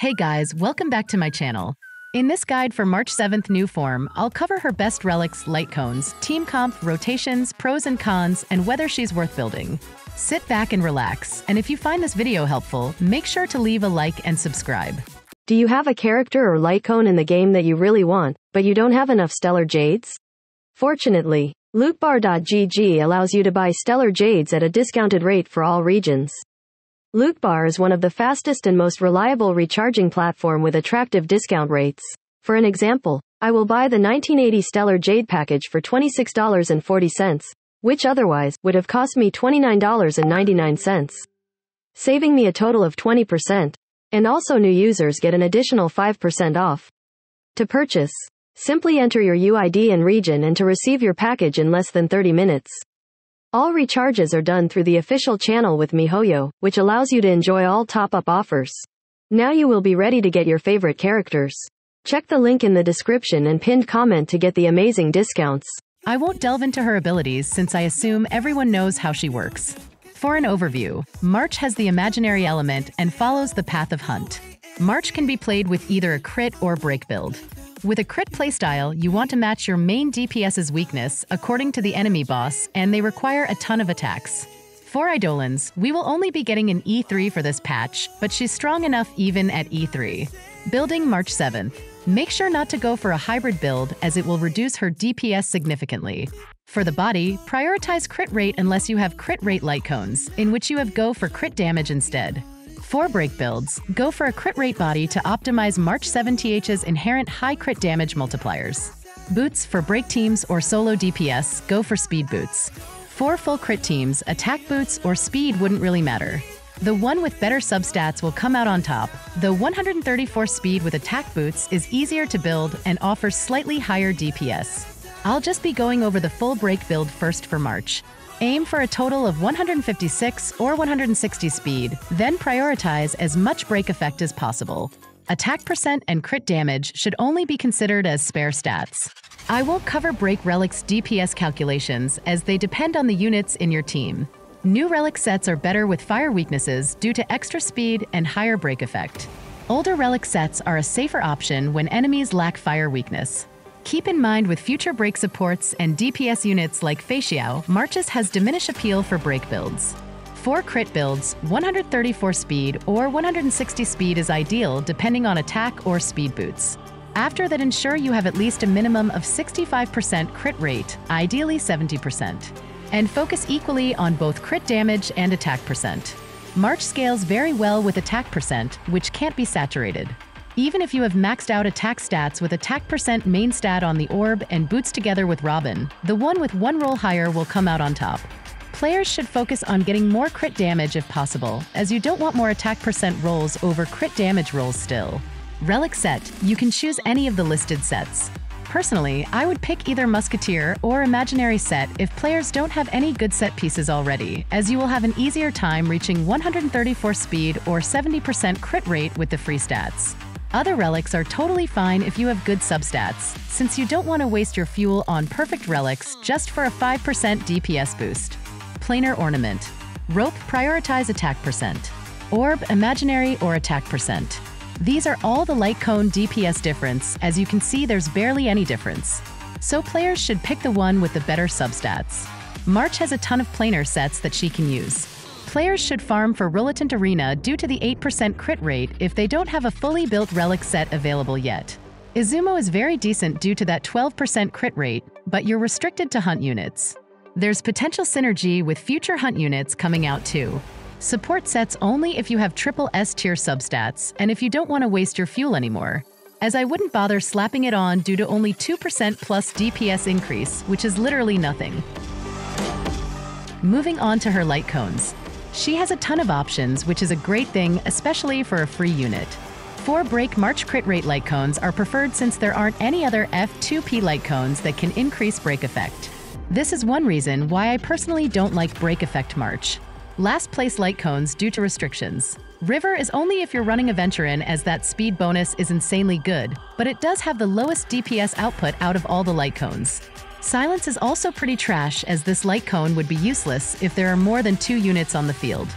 Hey guys, welcome back to my channel. In this guide for March 7th new form, I'll cover her best relics, light cones, team comp, rotations, pros and cons, and whether she's worth building. Sit back and relax, and if you find this video helpful, make sure to leave a like and subscribe. Do you have a character or light cone in the game that you really want, but you don't have enough stellar jades? Fortunately, Lootbar.gg allows you to buy stellar jades at a discounted rate for all regions. Lootbar is one of the fastest and most reliable recharging platform with attractive discount rates. For an example, I will buy the 1980 Stellar Jade package for $26.40, which otherwise would have cost me $29.99, saving me a total of 20%, and also new users get an additional 5% off. To purchase, simply enter your UID and region and to receive your package in less than 30 minutes. All recharges are done through the official channel with miHoYo, which allows you to enjoy all top-up offers. Now you will be ready to get your favorite characters. Check the link in the description and pinned comment to get the amazing discounts. I won't delve into her abilities since I assume everyone knows how she works. For an overview, March has the imaginary element and follows the path of Hunt. March can be played with either a crit or break build. With a crit playstyle, you want to match your main DPS's weakness according to the enemy boss, and they require a ton of attacks. For Eidolons, we will only be getting an E3 for this patch, but she's strong enough even at E3. Building March 7th. Make sure not to go for a hybrid build as it will reduce her DPS significantly. For the body, prioritize crit rate unless you have crit rate light cones, in which you have go for crit damage instead. For break builds, go for a crit rate body to optimize March 7th's inherent high crit damage multipliers. Boots for break teams or solo DPS, go for speed boots. For full crit teams, attack boots or speed wouldn't really matter. The one with better substats will come out on top, though 134 speed with attack boots is easier to build and offers slightly higher DPS. I'll just be going over the full break build first for March. Aim for a total of 156 or 160 speed, then prioritize as much break effect as possible. Attack percent and crit damage should only be considered as spare stats. I won't cover break relics DPS calculations as they depend on the units in your team. New relic sets are better with fire weaknesses due to extra speed and higher break effect. Older relic sets are a safer option when enemies lack fire weakness. Keep in mind with future break supports and DPS units like Feixiao, March's has diminished appeal for break builds. For crit builds, 134 speed or 160 speed is ideal depending on attack or speed boots. After that, ensure you have at least a minimum of 65% crit rate, ideally 70%, and focus equally on both crit damage and attack percent. March scales very well with attack percent, which can't be saturated. Even if you have maxed out attack stats with attack percent main stat on the orb and boots together with Robin, the one with one roll higher will come out on top. Players should focus on getting more crit damage if possible, as you don't want more attack percent rolls over crit damage rolls still. Relic set, you can choose any of the listed sets. Personally, I would pick either Musketeer or Imaginary set if players don't have any good set pieces already, as you will have an easier time reaching 134 speed or 70% crit rate with the free stats. Other relics are totally fine if you have good substats, since you don't want to waste your fuel on perfect relics just for a 5% DPS boost. Planar ornament. Rope, prioritize attack percent. Orb, imaginary or attack percent. These are all the light cone DPS difference, as you can see there's barely any difference. So players should pick the one with the better substats. March has a ton of planar sets that she can use. Players should farm for Relent Arena due to the 8% crit rate if they don't have a fully built relic set available yet. Izumo is very decent due to that 12% crit rate, but you're restricted to hunt units. There's potential synergy with future hunt units coming out too. Support sets only if you have triple S tier substats and if you don't want to waste your fuel anymore, as I wouldn't bother slapping it on due to only 2% plus DPS increase, which is literally nothing. Moving on to her light cones. She has a ton of options, which is a great thing, especially for a free unit. For break, March crit rate light cones are preferred since there aren't any other F2P light cones that can increase break effect. This is one reason why I personally don't like break effect March. Last place light cones due to restrictions. River is only if you're running Aventurine, as that speed bonus is insanely good, but it does have the lowest DPS output out of all the light cones. Silence is also pretty trash, as this light cone would be useless if there are more than 2 units on the field.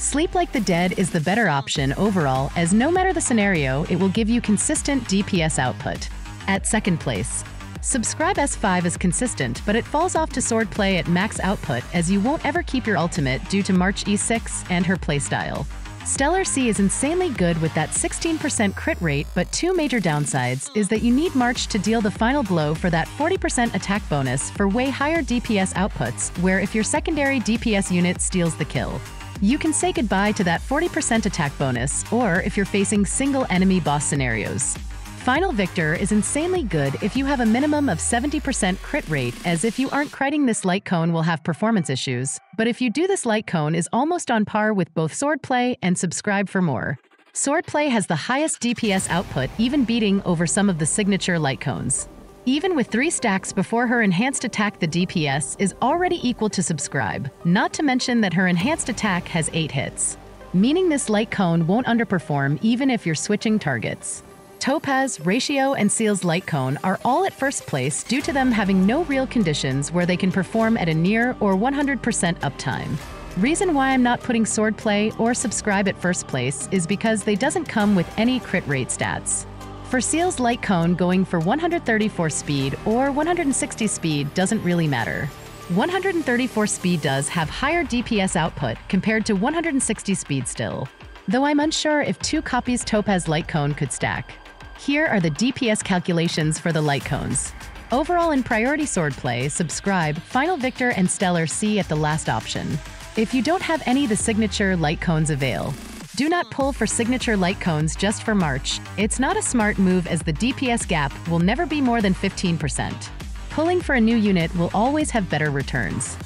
Sleep Like the Dead is the better option overall, as no matter the scenario, it will give you consistent DPS output. At second place, Subscribe S5 is consistent, but it falls off to swordplay at max output, as you won't ever keep your ultimate due to March E6 and her playstyle. Stellar C is insanely good with that 16% crit rate, but two major downsides is that you need March to deal the final blow for that 40% attack bonus for way higher DPS outputs, where if your secondary DPS unit steals the kill, you can say goodbye to that 40% attack bonus, or if you're facing single enemy boss scenarios. Final Victor is insanely good if you have a minimum of 70% crit rate, as if you aren't criting this light cone will have performance issues, but if you do this light cone is almost on par with both Swordplay and Subscribe for more. Swordplay has the highest DPS output, even beating over some of the signature light cones. Even with 3 stacks before her enhanced attack, the DPS is already equal to Subscribe, not to mention that her enhanced attack has 8 hits, meaning this light cone won't underperform even if you're switching targets. Topaz, Ratio, and Seal's Light Cone are all at first place due to them having no real conditions where they can perform at a near or 100% uptime. Reason why I'm not putting Swordplay or Subscribe at first place is because they doesn't come with any crit rate stats. For Seal's Light Cone, going for 134 speed or 160 speed doesn't really matter. 134 speed does have higher DPS output compared to 160 speed still, though I'm unsure if 2 copies Topaz Light Cone could stack. Here are the DPS calculations for the light cones. Overall in priority, Swordplay, Subscribe, Final Victor, and Stellar C at the last option. If you don't have any, the signature light cones avail. Do not pull for signature light cones just for March. It's not a smart move, as the DPS gap will never be more than 15%. Pulling for a new unit will always have better returns.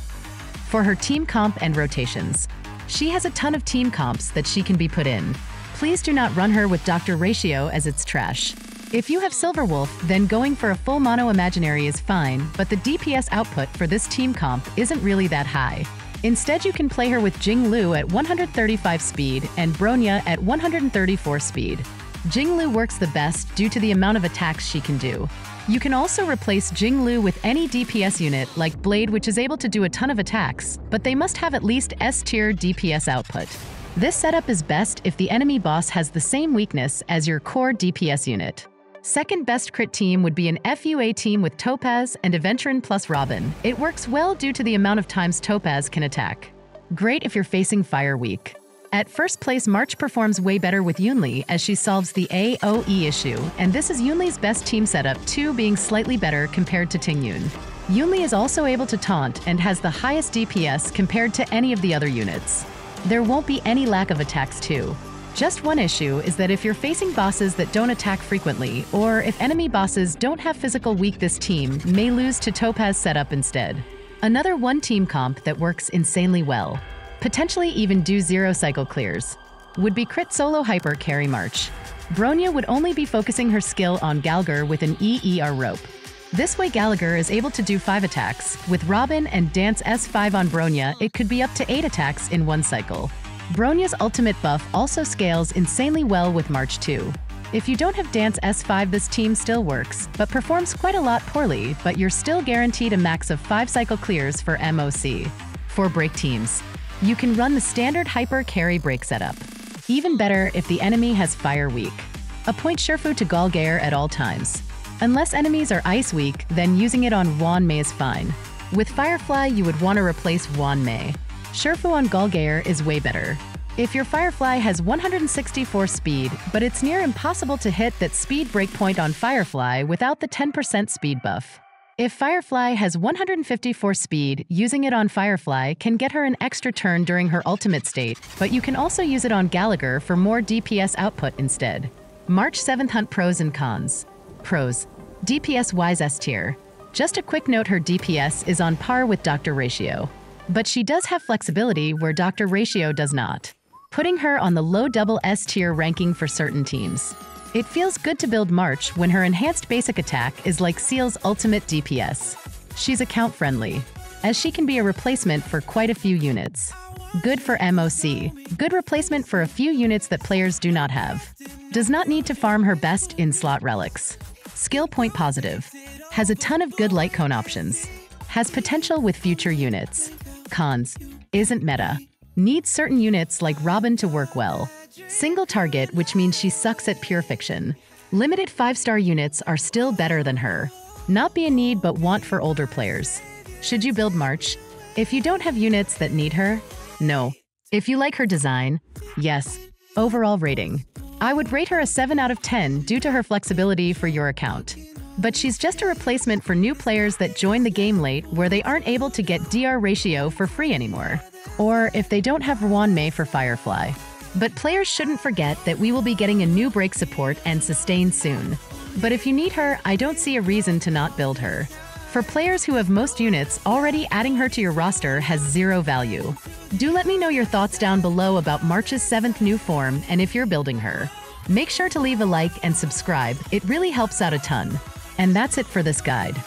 For her team comp and rotations, she has a ton of team comps that she can be put in. Please do not run her with Dr. Ratio, as it's trash. If you have Silverwolf, then going for a full mono imaginary is fine, but the DPS output for this team comp isn't really that high. Instead, you can play her with Jingliu at 135 speed and Bronya at 134 speed. Jingliu works the best due to the amount of attacks she can do. You can also replace Jingliu with any DPS unit like Blade, which is able to do a ton of attacks, but they must have at least S-tier DPS output. This setup is best if the enemy boss has the same weakness as your core DPS unit. Second best crit team would be an FUA team with Topaz and Aventurine plus Robin. It works well due to the amount of times Topaz can attack. Great if you're facing Fire Week. At first place, March performs way better with Yunli, as she solves the AOE issue, and this is Yunli's best team setup too, being slightly better compared to Tingyun. Yunli is also able to taunt and has the highest DPS compared to any of the other units. There won't be any lack of attacks too. Just one issue is that if you're facing bosses that don't attack frequently, or if enemy bosses don't have physical weak, this team may lose to Topaz setup instead. Another one team comp that works insanely well, potentially even do 0 cycle clears, would be Crit Solo Hyper Carry March. Bronya would only be focusing her skill on Gallagher with an EER rope. This way Gallagher is able to do 5 attacks. With Robin and Dance S5 on Bronya, it could be up to 8 attacks in one cycle. Bronya's ultimate buff also scales insanely well with March 2. If you don't have Dance S5, this team still works, but performs quite a lot poorly, but you're still guaranteed a max of 5 cycle clears for MOC. For break teams, you can run the standard Hyper Carry break setup. Even better if the enemy has Fire Weak. Appoint Sherfu to Gallagher at all times. Unless enemies are ice weak, then using it on Wan Mei is fine. With Firefly, you would want to replace Wan Mei. Sherfu on Gallagher is way better. If your Firefly has 164 speed, but it's near impossible to hit that speed breakpoint on Firefly without the 10% speed buff. If Firefly has 154 speed, using it on Firefly can get her an extra turn during her ultimate state, but you can also use it on Gallagher for more DPS output instead. March 7th Hunt pros and cons. Pros. DPS-wise, S-tier. Just a quick note, her DPS is on par with Dr. Ratio, but she does have flexibility where Dr. Ratio does not, putting her on the low double S-tier ranking for certain teams. It feels good to build March when her enhanced basic attack is like Seal's ultimate DPS. She's account friendly, as she can be a replacement for quite a few units. Good for MOC. Good replacement for a few units that players do not have. Does not need to farm her best in slot relics. Skill point positive. Has a ton of good light cone options. Has potential with future units. Cons. Isn't meta. Needs certain units like Robin to work well. Single target, which means she sucks at pure fiction. Limited 5-star units are still better than her. Not be a need but want for older players. Should you build March? If you don't have units that need her, no. If you like her design, yes. Overall rating. I would rate her a 7 out of 10 due to her flexibility for your account. But she's just a replacement for new players that join the game late where they aren't able to get Dr. Ratio for free anymore. Or if they don't have Ruan Mei for Firefly. But players shouldn't forget that we will be getting a new break support and sustain soon. But if you need her, I don't see a reason to not build her. For players who have most units, already adding her to your roster has zero value. Do let me know your thoughts down below about March's 7th new form and if you're building her. Make sure to leave a like and subscribe, it really helps out a ton. And that's it for this guide.